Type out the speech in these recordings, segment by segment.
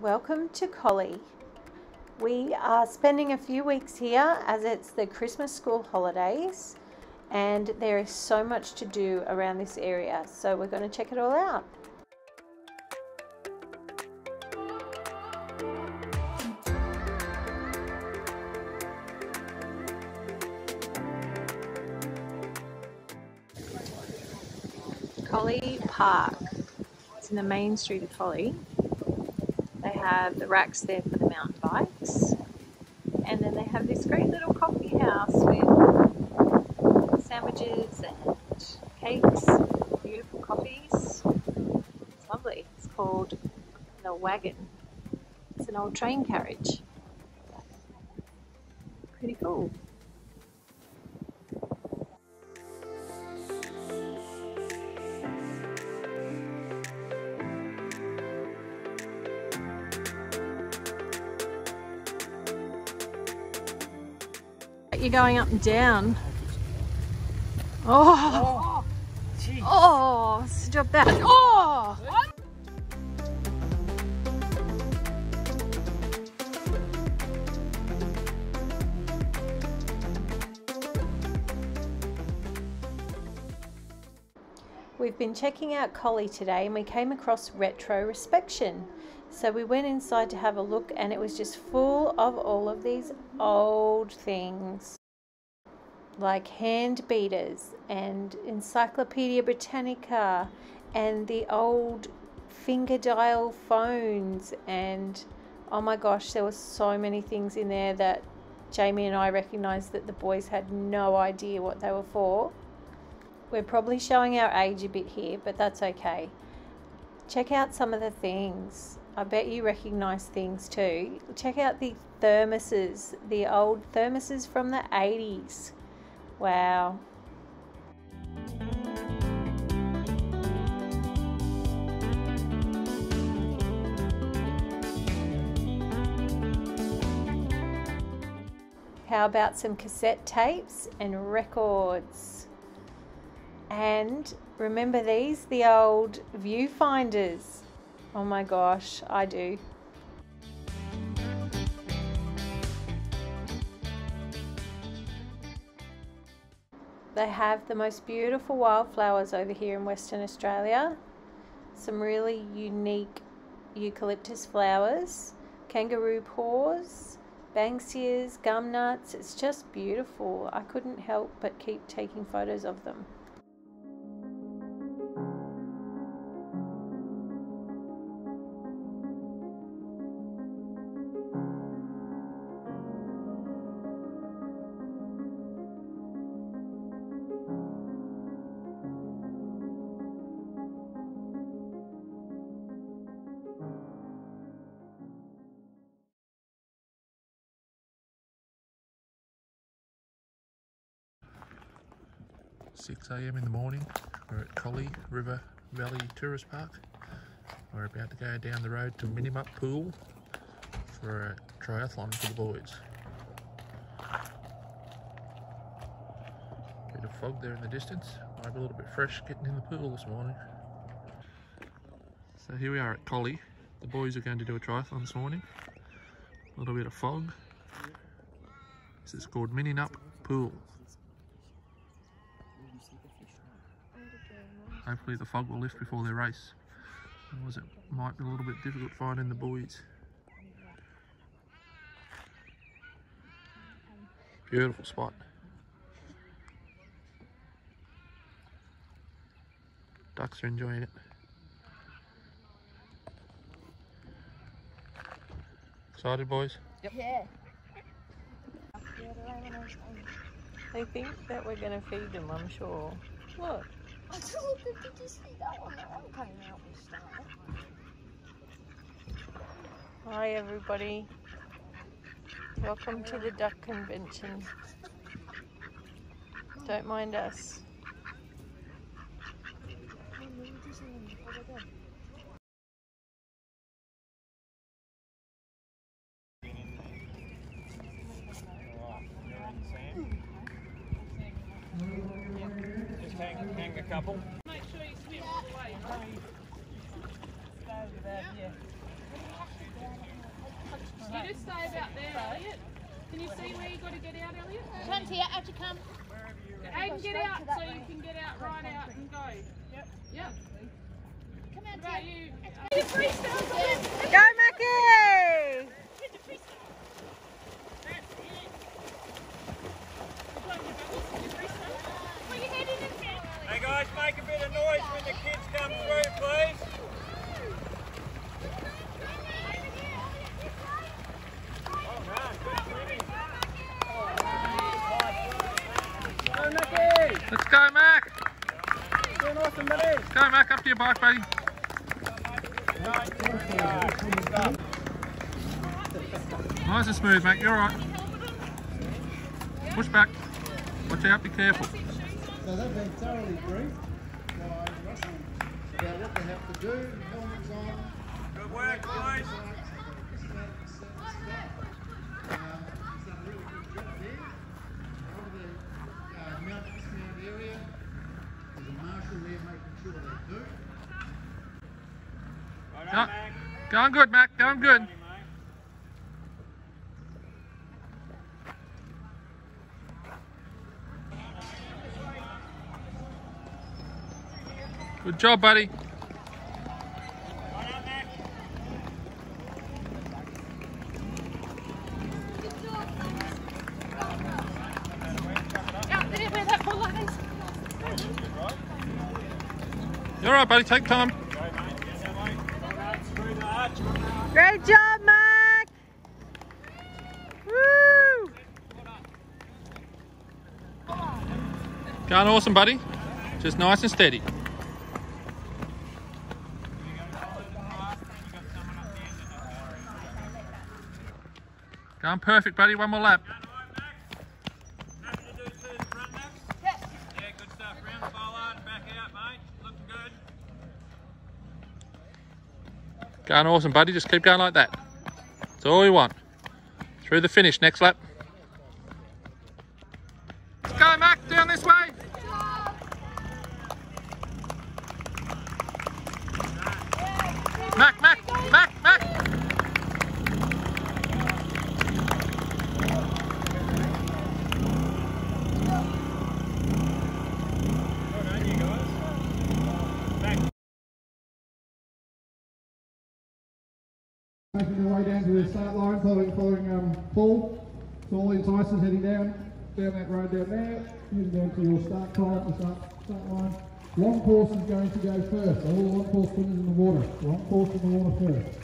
Welcome to Collie. We are spending a few weeks here as it's the Christmas school holidays and there is so much to do around this area, so we're going to check it all out. Collie Park. It's in the main street of Collie. They have the racks there for the mountain bikes, and then they have this great little coffee house with sandwiches and cakes, beautiful coffees. It's lovely. It's called The Wagon. It's an old train carriage. Pretty cool. You're going up and down. Oh, oh, stop that. Oh, what? We've been checking out Collie today and we came across Retro Respection. So we went inside to have a look and it was just full of all of these old things like hand beaters and Encyclopedia Britannica and the old finger dial phones, and oh my gosh, there were so many things in there that Jamie and I recognised that the boys had no idea what they were for. We're probably showing our age a bit here, but that's okay. Check out some of the things. I bet you recognise things too. Check out the thermoses, the old thermoses from the 80s. Wow. How about some cassette tapes and records? And remember these, the old viewfinders. Oh my gosh, I do. They have the most beautiful wildflowers over here in Western Australia. Some really unique eucalyptus flowers, kangaroo paws, banksias, gum nuts. It's just beautiful. I couldn't help but keep taking photos of them. AM in the morning, we're at Collie River Valley Tourist Park. We're about to go down the road to Minninup Pool for a triathlon for the boys. Bit of fog there in the distance, might be a little bit fresh getting in the pool this morning. So here we are at Collie. The boys are going to do a triathlon this morning. A little bit of fog. This is called Minninup Pool. Hopefully the fog will lift before their race. Otherwise it might be a little bit difficult finding the buoys. Beautiful spot. Ducks are enjoying it. Excited, boys? Yep. Yeah. They think that we're going to feed them, I'm sure. Look. I told them, did you see that one? That one came out and started. Hi everybody. Welcome to the duck convention. Don't mind us. Hang a couple. Make sure you swim all the way. one's here, out you come. Aiden, get out so you can get out right out and go. Yep. Yep. Come out to you. Go, Mackie! Hey guys, make a bit of noise when the kids come through, please. Let's go, Mac! Awesome, let's go, Mac, up to your bike, buddy. Nice and smooth, Mac, you're alright. Push back. Watch out, be careful. So they've been thoroughly briefed by Russell about what they have to do, helmets on. Good work, guys. Going good, Mac. Going good. Good job, buddy. You're all right, buddy. Take time. Great job, Mac! Woo! Going awesome, buddy. Just nice and steady. Going perfect, buddy. One more lap. Going awesome, buddy. Just keep going like that. That's all you want. Through the finish. Next lap. Let's go, Mac. Down this way. Mac, Mac, Mac, Paul, so all the enticers heading down that road down there, heading down to your start time, the start line. Long course is going to go first, so all the long course swimmers in the water, long course in the water first.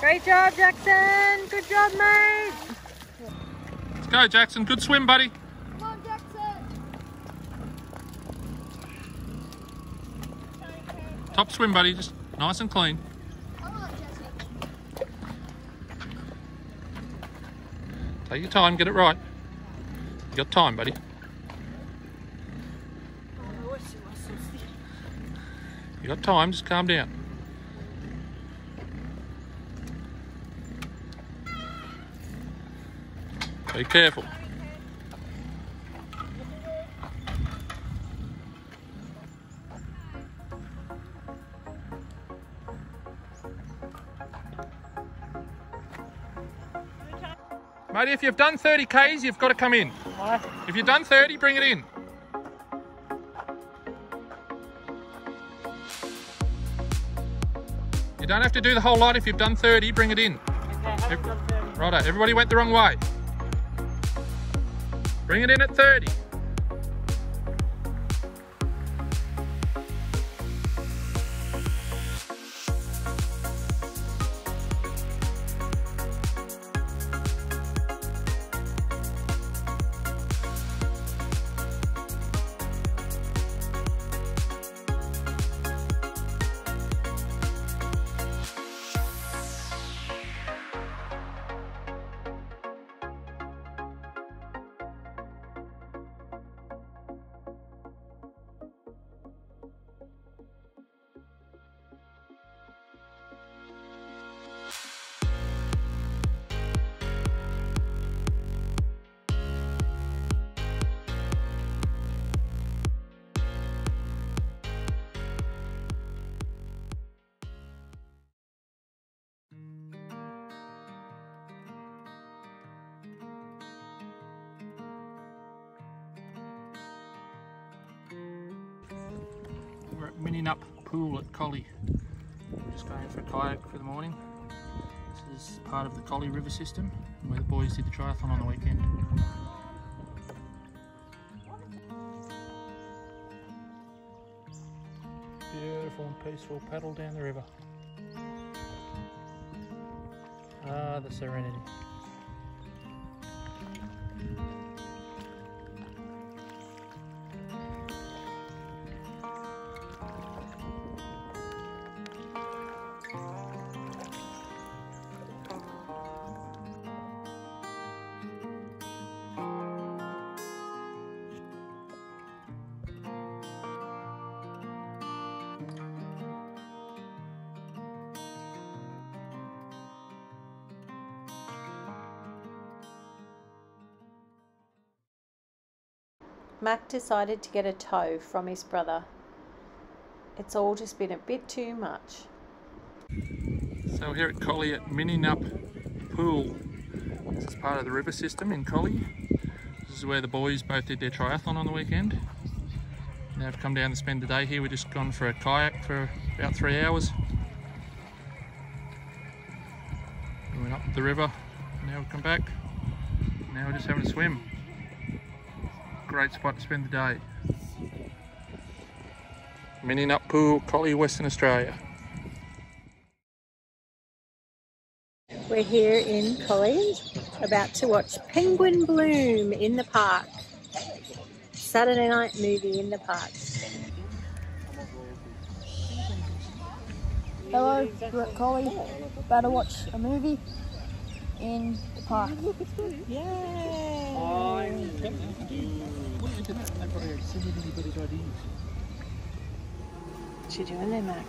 Great job, Jackson. Good job, mate. Let's go, Jackson. Good swim, buddy. Come on, Jackson. Top swim, buddy. Just nice and clean. Come on, Jackson. Take your time. Get it right. You got time, buddy. You got time. Just calm down. Be careful. Mate, if you've done 30Ks, you've got to come in. Why? If you've done 30, bring it in. You don't have to do the whole lot. If you've done 30, bring it in. Okay, done 30. Righto, everybody went the wrong way. Bring it in at 30. We're at Minninup Pool at Collie. We're just going for a kayak for the morning. This is part of the Collie River system where the boys did the triathlon on the weekend. Beautiful and peaceful paddle down the river. Ah, the serenity. Mac decided to get a tow from his brother. It's all just been a bit too much. So here at Collie at Minninup Pool. This is part of the river system in Collie. This is where the boys both did their triathlon on the weekend. Now I've come down to spend the day here. We've just gone for a kayak for about 3 hours. We went up the river, now we've come back. Now we're just having a swim. Great spot to spend the day. Minninup Pool, Collie, Western Australia. We're here in Collie, about to watch Penguin Bloom in the park. Saturday night movie in the park. Hello, we're at Collie, about to watch a movie in the park. Yay! What you doing there, Mac?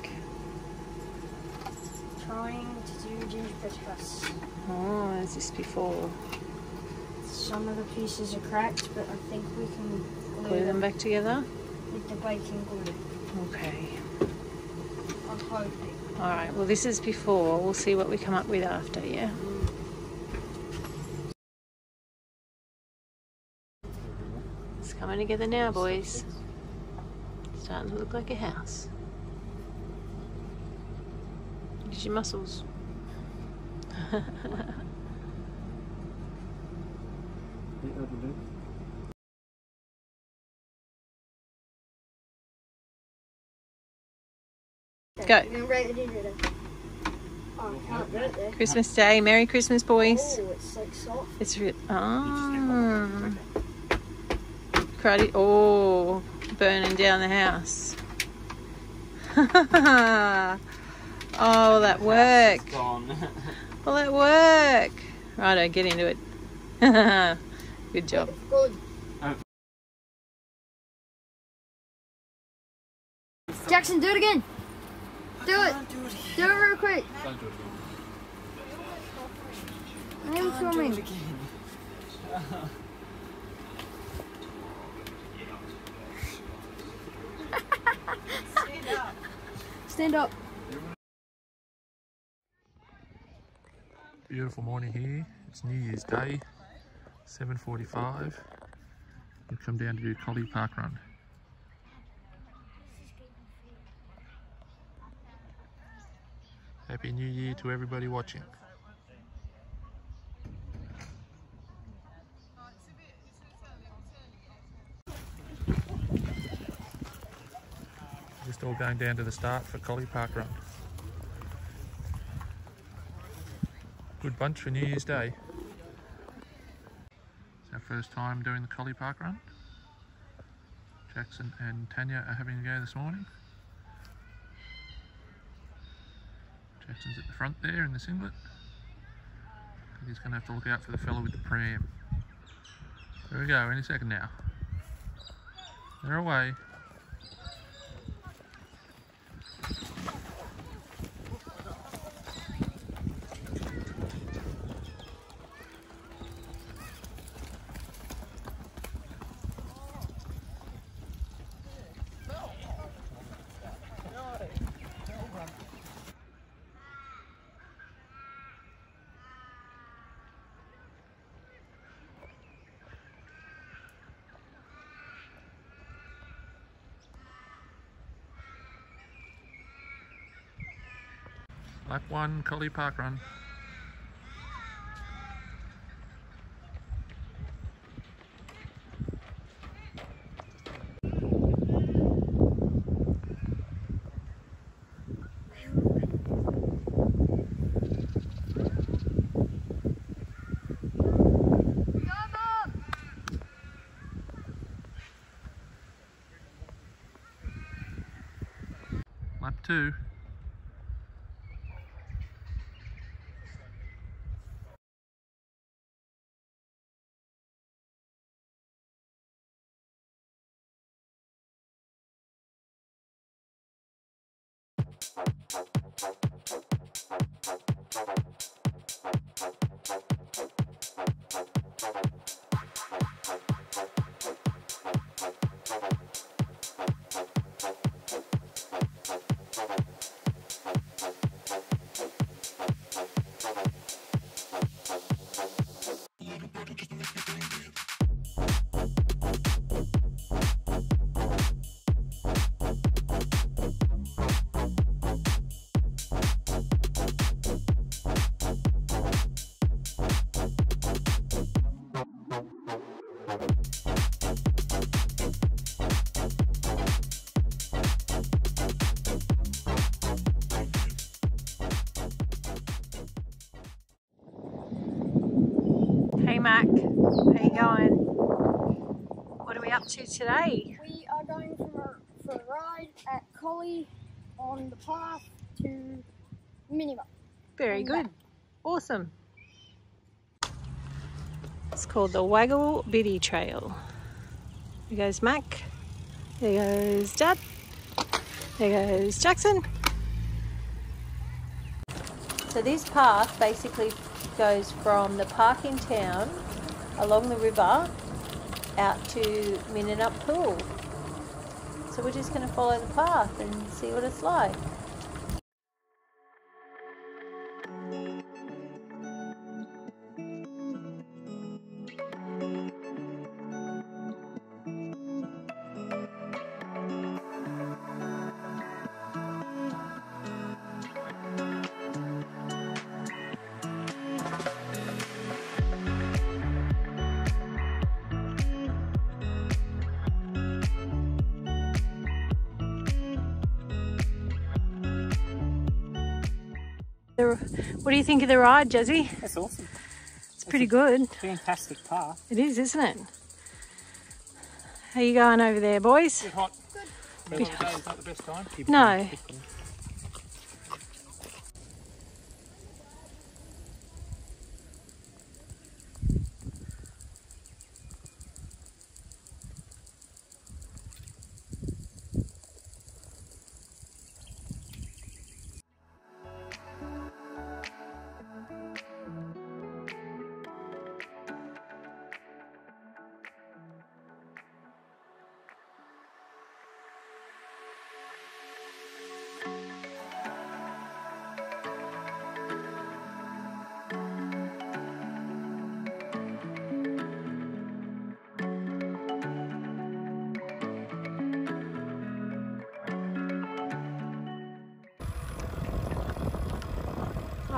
Trying to do gingerbread house. Oh, as this before. Some of the pieces are cracked, but I think we can glue them back together with the baking glue. Okay. I'm hoping. All right. Well, this is before. We'll see what we come up with after. Yeah. Coming together now, boys. It's starting to look like a house. Look at your muscles. Go. Christmas Day. Merry Christmas, boys. Oh, it's like soft. It's real. Oh. Cruddy. Oh, burning down the house. Oh, that work. Well, that work. Righto, get into it. Good job. Jackson, do it again. Do it. Do it real quick. Don't do it again. I'm filming. Stand up. Beautiful morning here. It's New Year's Day. 7:45. We've come down to do Collie Park Run. Happy New Year to everybody watching. Just all going down to the start for Collie Park Run. Good bunch for New Year's Day. It's our first time doing the Collie Park Run. Jackson and Tanya are having a go this morning. Jackson's at the front there in the singlet. He's going to have to look out for the fellow with the pram. There we go, any second now. They're away. Lap 1, Collie Park Run. Lap 2. Mac, how you going? What are we up to today? We are going for a ride at Collie on the path to Minninup. Very good. Back. Awesome. It's called the Waggle Biddy Trail. There goes Mac. There goes Dad. There goes Jackson. So this path basically goes from the park in town along the river out to Minninup Pool. So we're just going to follow the path and see what it's like. What do you think of the ride, Jazzy? That's awesome. It's pretty good. Fantastic path. It is, isn't it? How you going over there, boys? It's hot. Good. Bit hot. It's not the best time. No.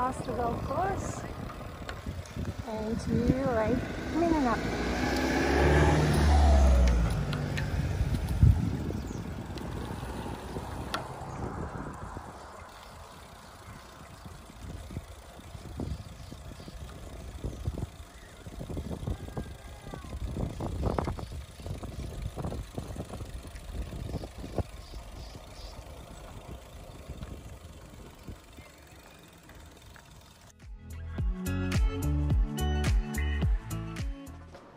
past the golf course and to Lake Minninup.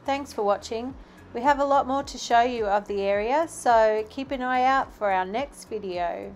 Thanks for watching. We have a lot more to show you of the area, so keep an eye out for our next video.